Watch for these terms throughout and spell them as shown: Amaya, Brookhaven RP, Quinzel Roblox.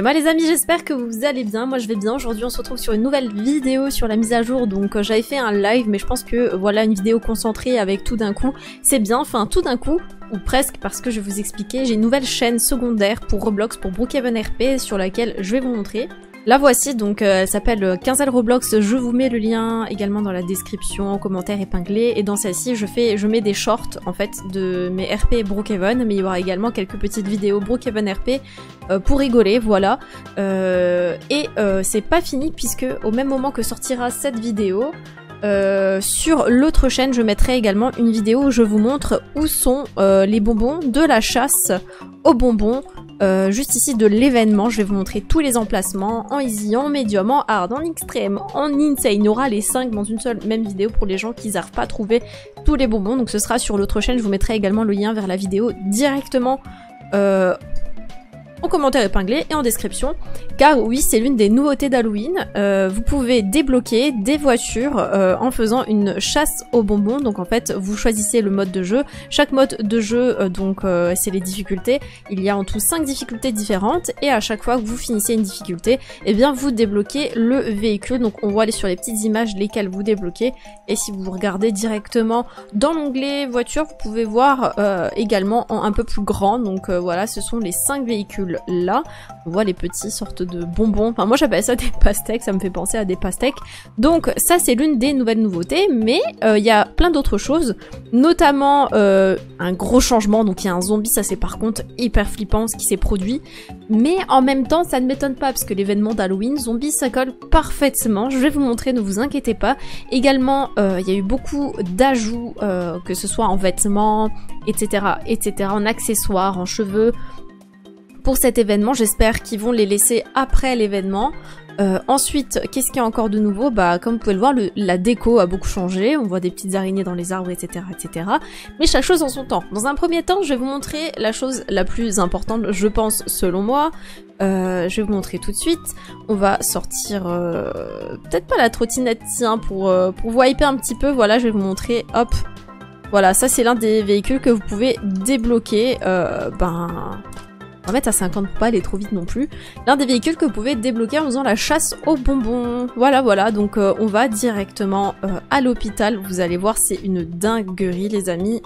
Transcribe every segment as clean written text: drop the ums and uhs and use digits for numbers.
Moi les amis, j'espère que vous allez bien, moi je vais bien. Aujourd'hui on se retrouve sur une nouvelle vidéo sur la mise à jour. Donc j'avais fait un live, mais je pense que voilà, une vidéo concentrée avec tout d'un coup c'est bien, enfin tout d'un coup ou presque, parce que je vais vous expliquer, j'ai une nouvelle chaîne secondaire pour Roblox, pour Brookhaven RP, sur laquelle je vais vous montrer. La voici, donc elle s'appelle Quinzel Roblox, je vous mets le lien également dans la description, en commentaire épinglé, et dans celle-ci je mets des shorts en fait de mes RP Brookhaven, mais il y aura également quelques petites vidéos Brookhaven RP pour rigoler, voilà. Et c'est pas fini, puisque au même moment que sortira cette vidéo, sur l'autre chaîne je mettrai également une vidéo où je vous montre où sont les bonbons de la chasse aux bonbons. Juste ici de l'événement, je vais vous montrer tous les emplacements, en easy, en medium, en hard, en extrême, en insane. Il y aura les 5 dans une seule même vidéo pour les gens qui n'arrivent pas à trouver tous les bonbons. Donc ce sera sur l'autre chaîne, je vous mettrai également le lien vers la vidéo directement en commentaire épinglé et en description, car oui, c'est l'une des nouveautés d'Halloween. Vous pouvez débloquer des voitures en faisant une chasse aux bonbons. Donc en fait vous choisissez le mode de jeu, chaque mode de jeu donc c'est les difficultés, il y a en tout 5 difficultés différentes, et à chaque fois que vous finissez une difficulté, et bien vous débloquez le véhicule. Donc on voit aller sur les petites images lesquelles vous débloquez, et si vous regardez directement dans l'onglet voiture, vous pouvez voir également en un peu plus grand. Donc voilà, ce sont les 5 véhicules là, on voit les petits sortes de bonbons, enfin moi j'appelle ça des pastèques, ça me fait penser à des pastèques. Donc ça c'est l'une des nouvelles nouveautés, mais il y a plein d'autres choses, notamment un gros changement. Donc il y a un zombie, ça c'est par contre hyper flippant ce qui s'est produit, mais en même temps ça ne m'étonne pas, parce que l'événement d'Halloween zombie ça colle parfaitement, je vais vous montrer, ne vous inquiétez pas. Également il y a eu beaucoup d'ajouts, que ce soit en vêtements, etc., en accessoires, en cheveux, pour cet événement. J'espère qu'ils vont les laisser après l'événement. Ensuite, qu'est-ce qu'il y a encore de nouveau? Bah, comme vous pouvez le voir, la déco a beaucoup changé. On voit des petites araignées dans les arbres, etc. Mais chaque chose en son temps. Dans un premier temps, je vais vous montrer la chose la plus importante, je pense, selon moi. Je vais vous montrer tout de suite. On va sortir peut-être pas la trottinette, tiens, pour vous hyper un petit peu. Voilà, je vais vous montrer. Hop. Voilà, ça c'est l'un des véhicules que vous pouvez débloquer. On va mettre à 50 pour pas aller trop vite non plus. L'un des véhicules que vous pouvez débloquer en faisant la chasse aux bonbons. Voilà, donc on va directement à l'hôpital. Vous allez voir, c'est une dinguerie les amis.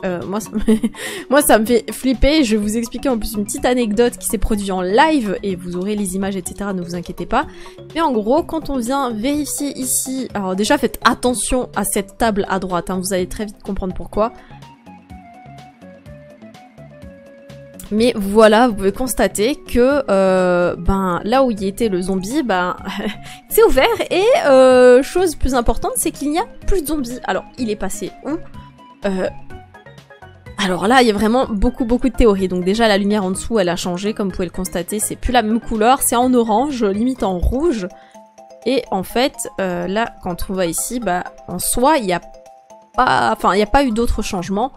Moi ça me fait flipper. Je vais vous expliquer en plus une petite anecdote qui s'est produite en live, et vous aurez les images, etc., ne vous inquiétez pas. Mais en gros, quand on vient vérifier ici, alors déjà faites attention à cette table à droite, hein, vous allez très vite comprendre pourquoi. Mais voilà, vous pouvez constater que là où il était le zombie, c'est ouvert, et chose plus importante, c'est qu'il n'y a plus de zombies. Alors, il est passé où? Alors là, il y a vraiment beaucoup de théories. Donc déjà, la lumière en dessous, elle a changé, comme vous pouvez le constater, c'est plus la même couleur, c'est en orange, limite en rouge. Et en fait, là, quand on va ici, en soi, il n'y a pas... Enfin, il n'y a pas eu d'autres changements.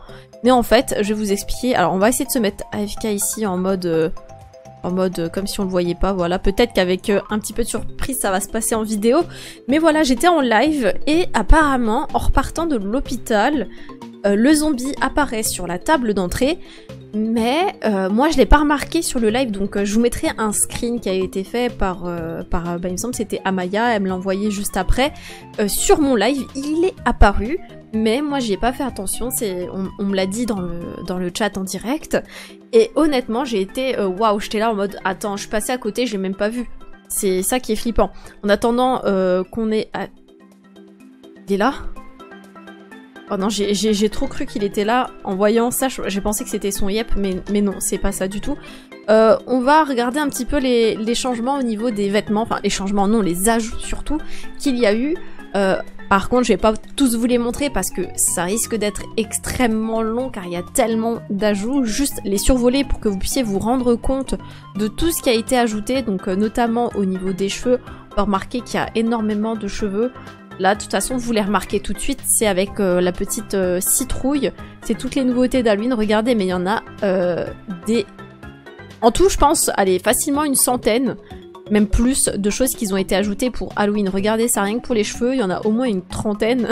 Mais en fait, je vais vous expliquer. Alors, on va essayer de se mettre AFK ici en mode comme si on le voyait pas. Voilà, peut-être qu'avec un petit peu de surprise, ça va se passer en vidéo. Mais voilà, j'étais en live et apparemment, en repartant de l'hôpital, le zombie apparaît sur la table d'entrée. Mais moi, je l'ai pas remarqué sur le live, donc je vous mettrai un screen qui a été fait par il me semble que c'était Amaya, elle me l'a envoyé juste après. Sur mon live, il est apparu, mais moi, j'y ai pas fait attention, on me l'a dit dans le chat en direct. Et honnêtement, j'ai été... Waouh, j'étais là en mode, attends, je suis passée à côté, je l'ai même pas vu. C'est ça qui est flippant. En attendant qu'on ait... Il est là ? Oh non, j'ai trop cru qu'il était là. En voyant ça, j'ai pensé que c'était son yep, mais non, c'est pas ça du tout. On va regarder un petit peu les changements au niveau des vêtements, enfin les changements non, les ajouts surtout, qu'il y a eu. Par contre, je vais pas tous vous les montrer parce que ça risque d'être extrêmement long, car il y a tellement d'ajouts, juste les survoler pour que vous puissiez vous rendre compte de tout ce qui a été ajouté, donc notamment au niveau des cheveux. On peut remarquer qu'il y a énormément de cheveux. Là, de toute façon, vous les remarquez tout de suite, c'est avec la petite citrouille. C'est toutes les nouveautés d'Halloween, regardez, mais il y en a des... En tout, je pense, allez, facilement une centaine, même plus, de choses qui ont été ajoutées pour Halloween. Regardez, ça rien que pour les cheveux, il y en a au moins une trentaine.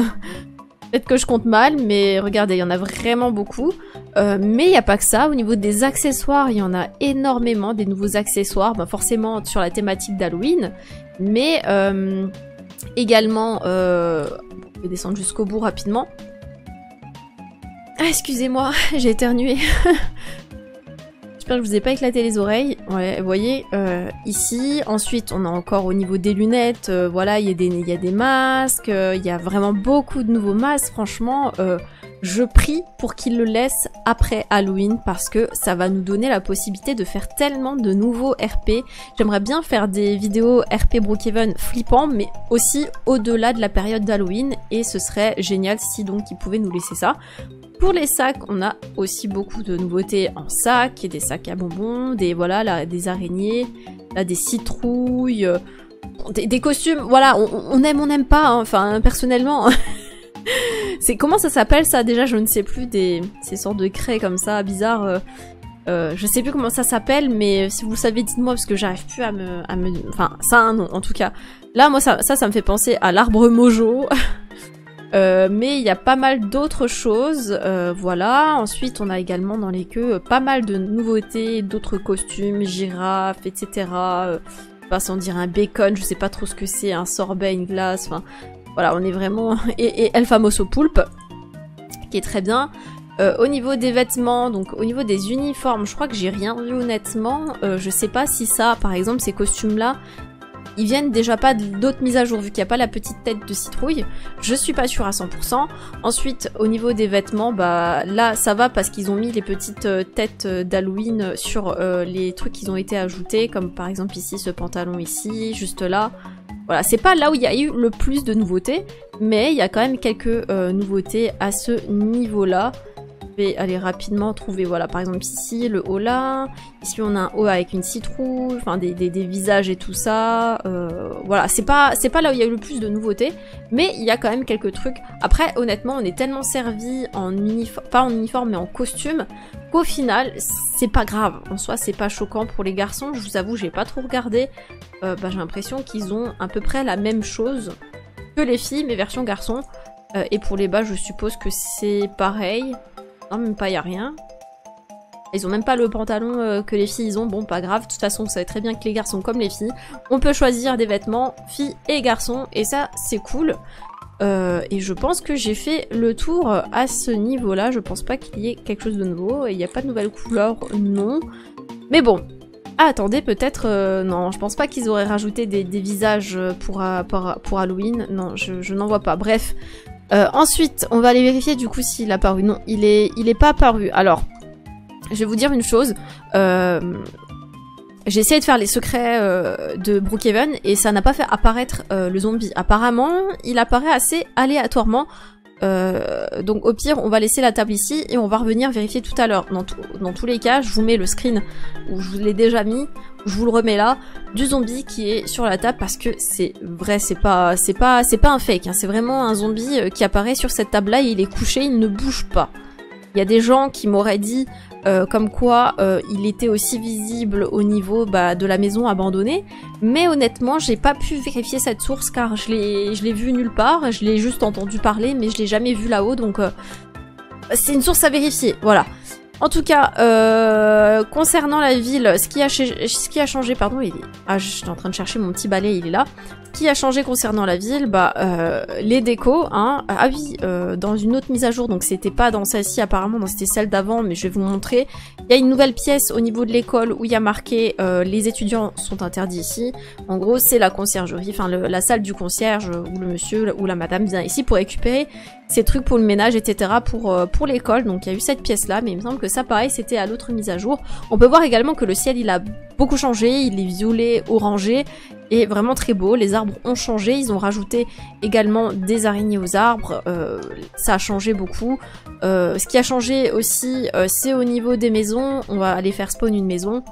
Peut-être que je compte mal, mais regardez, il y en a vraiment beaucoup. Mais il n'y a pas que ça. Au niveau des accessoires, il y en a énormément, des nouveaux accessoires. Ben forcément sur la thématique d'Halloween. Mais également... je vais descendre jusqu'au bout rapidement. Ah, excusez-moi, j'ai éternué. J'espère que je vous ai pas éclaté les oreilles. Ouais, vous voyez, ici. Ensuite, on a encore au niveau des lunettes. Voilà, il y a des masques. Il y a vraiment beaucoup de nouveaux masques. Franchement, je prie pour qu'ils le laissent après Halloween parce que ça va nous donner la possibilité de faire tellement de nouveaux RP. J'aimerais bien faire des vidéos RP Brookhaven flippant, mais aussi au-delà de la période d'Halloween. Et ce serait génial si donc ils pouvaient nous laisser ça. Pour les sacs, on a aussi beaucoup de nouveautés en sac, et des sacs à bonbons, des voilà, là, des araignées, là, des citrouilles, des costumes. Voilà, on aime, on n'aime pas. Hein. Enfin, personnellement, c'est comment ça s'appelle ça déjà? Je ne sais plus, des ces sortes de craies comme ça, bizarres. Je sais plus comment ça s'appelle, mais si vous le savez, dites-moi parce que j'arrive plus à me, enfin, ça un nom. En tout cas, là, moi, ça me fait penser à l'arbre mojo. Mais il y a pas mal d'autres choses, voilà. Ensuite, on a également dans les queues pas mal de nouveautés, d'autres costumes, girafes, etc. Enfin, on dirait un bacon, je sais pas trop ce que c'est, un sorbet, une glace, enfin... Voilà, on est vraiment... Et El Famoso Poulpe, qui est très bien. Au niveau des vêtements, donc au niveau des uniformes, je crois que j'ai rien vu honnêtement. Je sais pas si ça, par exemple, ces costumes-là... Ils viennent déjà pas d'autres mises à jour vu qu'il n'y a pas la petite tête de citrouille. Je suis pas sûre à 100%. Ensuite, au niveau des vêtements, bah là ça va parce qu'ils ont mis les petites têtes d'Halloween sur les trucs qui ont été ajoutés, comme par exemple ici ce pantalon ici, juste là. Voilà, c'est pas là où il y a eu le plus de nouveautés, mais il y a quand même quelques nouveautés à ce niveau-là. Je vais aller rapidement trouver, voilà, par exemple ici, le haut là, ici on a un haut avec une citrouille, enfin des visages et tout ça, voilà, c'est pas là où il y a eu le plus de nouveautés, mais il y a quand même quelques trucs. Après, honnêtement, on est tellement servi en uniforme, pas en uniforme, mais en costume, qu'au final, c'est pas grave, en soi, c'est pas choquant pour les garçons, je vous avoue, j'ai pas trop regardé, bah, j'ai l'impression qu'ils ont à peu près la même chose que les filles, mais version garçon, et pour les bas, je suppose que c'est pareil. Non, même pas, y a rien. Ils ont même pas le pantalon que les filles ont. Bon, pas grave. De toute façon, vous savez très bien que les garçons comme les filles, on peut choisir des vêtements filles et garçons. Et ça, c'est cool. Et je pense que j'ai fait le tour à ce niveau-là. Je pense pas qu'il y ait quelque chose de nouveau. Il n'y a pas de nouvelles couleurs, non. Mais bon. Ah, attendez, peut-être... non, je pense pas qu'ils auraient rajouté des visages pour Halloween. Non, je n'en vois pas. Bref... ensuite, on va aller vérifier du coup s'il a paru. Non, il est pas paru. Alors, je vais vous dire une chose. J'ai essayé de faire les secrets de Brookhaven et ça n'a pas fait apparaître le zombie. Apparemment, il apparaît assez aléatoirement. Donc au pire, on va laisser la table ici et on va revenir vérifier tout à l'heure. Dans tous les cas, je vous mets le screen où je vous l'ai déjà mis. Je vous le remets là, du zombie qui est sur la table parce que c'est vrai, c'est pas un fake, hein, c'est vraiment un zombie qui apparaît sur cette table là et il est couché, il ne bouge pas. Il y a des gens qui m'auraient dit comme quoi il était aussi visible au niveau bah, de la maison abandonnée, mais honnêtement j'ai pas pu vérifier cette source car je l'ai vu nulle part, je l'ai juste entendu parler mais je l'ai jamais vu là-haut, donc c'est une source à vérifier, voilà. En tout cas, concernant la ville, ce qui a changé, pardon, ah, je suis en train de chercher mon petit balai, il est là. Ce qui a changé concernant la ville, bah, les décos, hein. Ah oui, dans une autre mise à jour, donc c'était pas dans celle-ci apparemment, c'était celle d'avant, mais je vais vous montrer. Il y a une nouvelle pièce au niveau de l'école où il y a marqué les étudiants sont interdits ici. En gros, c'est la conciergerie, enfin la salle du concierge où le monsieur ou la madame vient ici pour récupérer ces trucs pour le ménage, etc. pour l'école. Donc il y a eu cette pièce-là, mais il me semble que ça, pareil, c'était à l'autre mise à jour. On peut voir également que le ciel, il a beaucoup changé. Il est violet, orangé et vraiment très beau. Les arbres ont changé. Ils ont rajouté également des araignées aux arbres. Ça a changé beaucoup. Ce qui a changé aussi, c'est au niveau des maisons. On va aller faire spawn une maison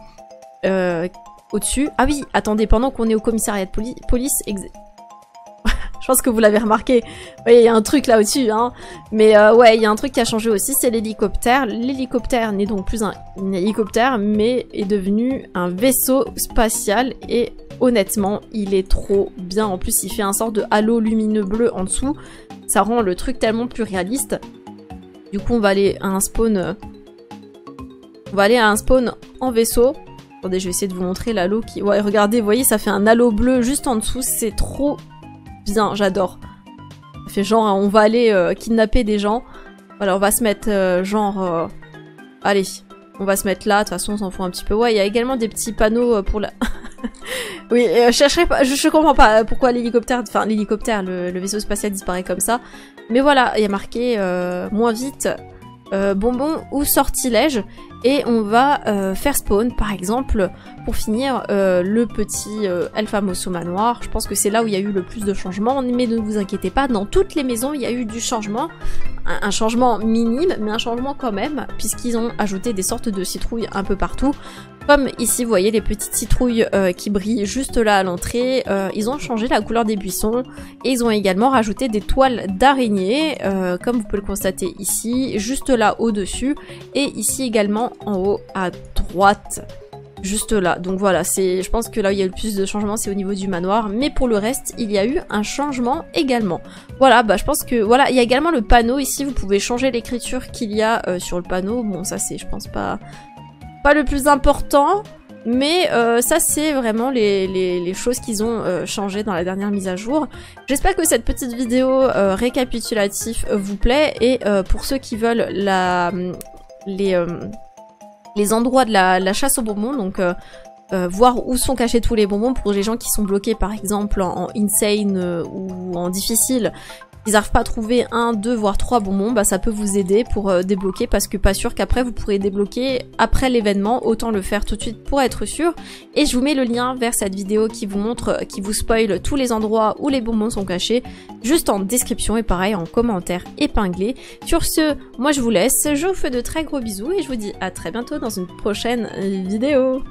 au-dessus. Ah oui, attendez, pendant qu'on est au commissariat de police... Je pense que vous l'avez remarqué. Vous voyez, il y a un truc là au-dessus, hein. Mais ouais, il y a un truc qui a changé aussi, c'est l'hélicoptère. L'hélicoptère n'est donc plus un hélicoptère, mais est devenu un vaisseau spatial. Et honnêtement, il est trop bien. En plus, il fait un sort de halo lumineux bleu en dessous. ça rend le truc tellement plus réaliste. Du coup, on va aller à un spawn. On va aller à un spawn en vaisseau. Attendez, je vais essayer de vous montrer l'halo qui... Ouais, regardez, vous voyez, ça fait un halo bleu juste en dessous. C'est trop bien, j'adore. Ça fait genre, on va aller kidnapper des gens. Voilà, on va se mettre genre... Allez, on va se mettre là. De toute façon, on s'en fout un petit peu. Ouais, il y a également des petits panneaux pour la... Oui, je chercherai pas, je comprends pas pourquoi l'hélicoptère, enfin l'hélicoptère, le vaisseau spatial disparaît comme ça. Mais voilà, il y a marqué moins vite, bonbon ou sortilège. Et on va faire spawn, par exemple, pour finir le petit El Famoso manoir. Je pense que c'est là où il y a eu le plus de changements. Mais ne vous inquiétez pas, dans toutes les maisons, il y a eu du changement. Un changement minime, mais un changement quand même, puisqu'ils ont ajouté des sortes de citrouilles un peu partout. Comme ici, vous voyez les petites citrouilles qui brillent juste là à l'entrée. Ils ont changé la couleur des buissons. Et ils ont également rajouté des toiles d'araignée, comme vous pouvez le constater ici, juste là au-dessus. Et ici également, en haut à droite, juste là. Donc voilà, c'est, je pense que là où il y a eu le plus de changements, c'est au niveau du manoir, mais pour le reste il y a eu un changement également. Voilà, bah je pense que voilà, il y a également le panneau ici, vous pouvez changer l'écriture qu'il y a sur le panneau. Bon, ça c'est, je pense, pas le plus important, mais ça c'est vraiment les choses qu'ils ont changées dans la dernière mise à jour. J'espère que cette petite vidéo récapitulative vous plaît, et pour ceux qui veulent les endroits de la chasse aux bonbons, donc voir où sont cachés tous les bonbons, pour les gens qui sont bloqués par exemple en insane ou en difficile, ils n'arrivent pas à trouver 1, 2 voire 3 bonbons, bah ça peut vous aider pour débloquer, parce que pas sûr qu'après vous pourrez débloquer après l'événement, autant le faire tout de suite pour être sûr. Et je vous mets le lien vers cette vidéo qui vous montre, qui vous spoil tous les endroits où les bonbons sont cachés, juste en description et pareil en commentaire épinglé. Sur ce, moi je vous laisse, je vous fais de très gros bisous et je vous dis à très bientôt dans une prochaine vidéo.